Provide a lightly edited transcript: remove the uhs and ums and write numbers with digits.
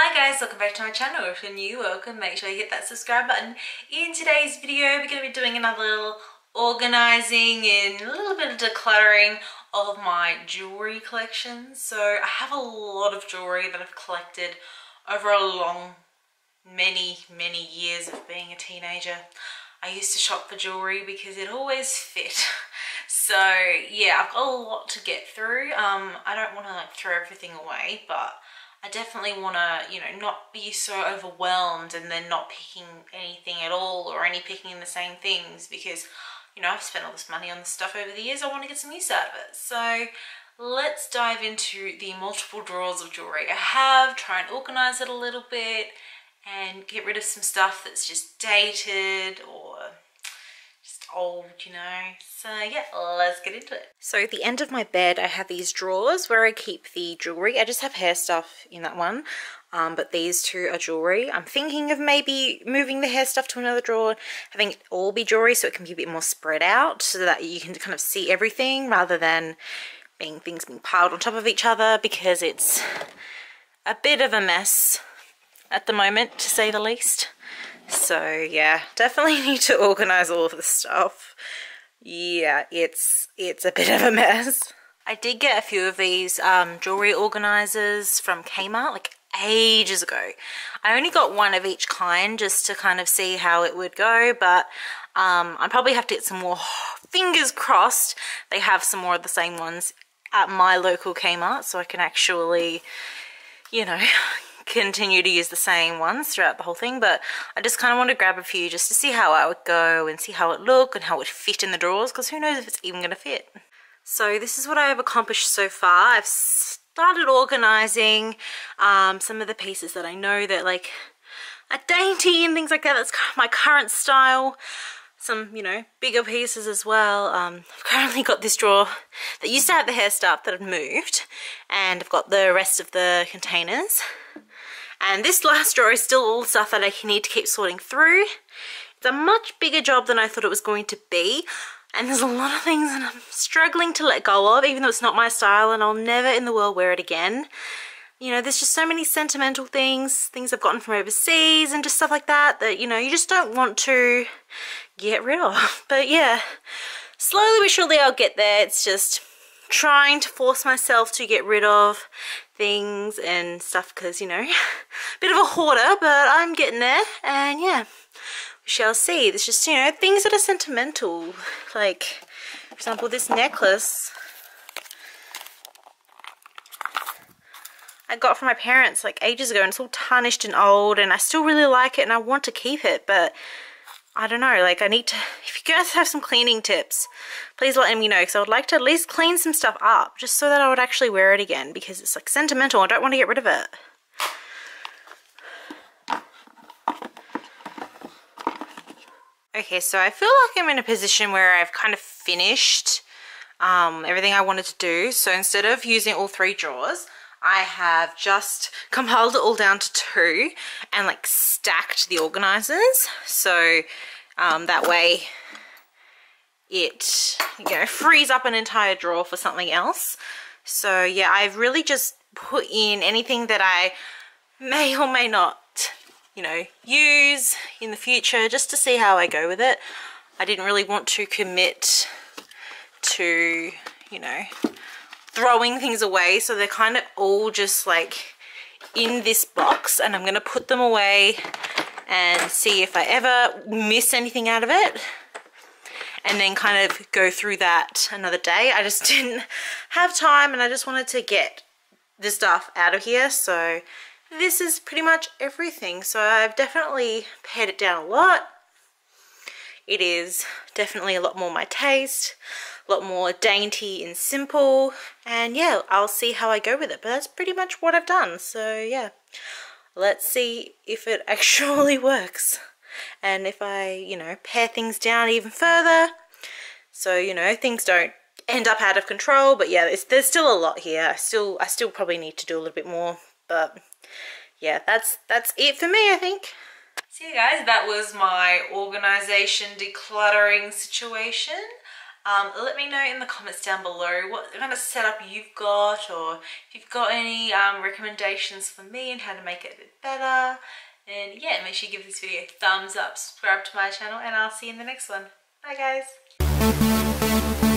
Hi guys, welcome back to my channel. If you're new, welcome, make sure you hit that subscribe button. In today's video, we're going to be doing another little organising and a little bit of decluttering of my jewellery collection. So I have a lot of jewellery that I've collected over a long, many years of being a teenager. I used to shop for jewellery because it always fit. So yeah, I've got a lot to get through. I don't want to like throw everything away, but I definitely want to, you know, not be so overwhelmed and then not picking anything at all or only picking the same things because, you know, I've spent all this money on this stuff over the years. I want to get some use out of it. So let's dive into the multiple drawers of jewellery I have, try and organise it a little bit and get rid of some stuff that's just dated or just old, you know. So yeah, let's get into it. So at the end of my bed I have these drawers where I keep the jewellery. I just have hair stuff in that one, but these two are jewellery. I'm thinking of maybe moving the hair stuff to another drawer, having it all be jewellery so it can be a bit more spread out so that you can kind of see everything rather than things being piled on top of each other, because it's a bit of a mess at the moment, to say the least. So yeah, definitely need to organise all of this stuff. Yeah, it's a bit of a mess. I did get a few of these jewellery organisers from Kmart like ages ago. I only got one of each kind just to kind of see how it would go, but I probably have to get some more. Fingers crossed they have some more of the same ones at my local Kmart so I can actually, you know, continue to use the same ones throughout the whole thing. But I just kind of want to grab a few just to see how I would go and see how it looked and how it would fit in the drawers, because who knows if it's even going to fit. So this is what I have accomplished so far. I've started organising some of the pieces that I know that like are dainty and things like that. That's my current style. Some, you know, bigger pieces as well. I've currently got this drawer that used to have the hair stuff that I've moved, and I've got the rest of the containers. And this last drawer is still all stuff that I need to keep sorting through. It's a much bigger job than I thought it was going to be. And there's a lot of things that I'm struggling to let go of, even though it's not my style and I'll never in the world wear it again. You know, there's just so many sentimental things, things I've gotten from overseas and just stuff like that, that, you know, you just don't want to get rid of. But yeah, slowly but surely I'll get there. It's just trying to force myself to get rid of things and stuff because, you know, a bit of a hoarder, but I'm getting there. And yeah, we shall see. There's just, you know, things that are sentimental. Like, for example, this necklace I got from my parents like ages ago, and it's all tarnished and old, and I still really like it and I want to keep it, but I don't know, like I need to, if you guys have some cleaning tips, please let me know, because I would like to at least clean some stuff up just so that I would actually wear it again, because it's like sentimental. I don't want to get rid of it. Okay, so I feel like I'm in a position where I've kind of finished everything I wanted to do. So instead of using all three drawers, I have just compiled it all down to two and like stacked the organisers, so that way it, you know, frees up an entire drawer for something else. So yeah, I've really just put in anything that I may or may not, you know, use in the future just to see how I go with it. I didn't really want to commit to, you know, throwing things away, so they're kind of all just like in this box, and I'm gonna put them away and see if I ever miss anything out of it, and then kind of go through that another day. I just didn't have time and I just wanted to get this stuff out of here. So this is pretty much everything. So I've definitely pared it down a lot. It is definitely a lot more my taste, a lot more dainty and simple, and yeah, I'll see how I go with it, but that's pretty much what I've done. So yeah, let's see if it actually works, and if I, you know, pare things down even further, so, you know, things don't end up out of control. But yeah, there's still a lot here. I still probably need to do a little bit more, but yeah, that's it for me, I think. So you guys, that was my organisation decluttering situation. Let me know in the comments down below what kind of setup you've got, or if you've got any recommendations for me and how to make it a bit better. And yeah, make sure you give this video a thumbs up, subscribe to my channel, and I'll see you in the next one. Bye guys.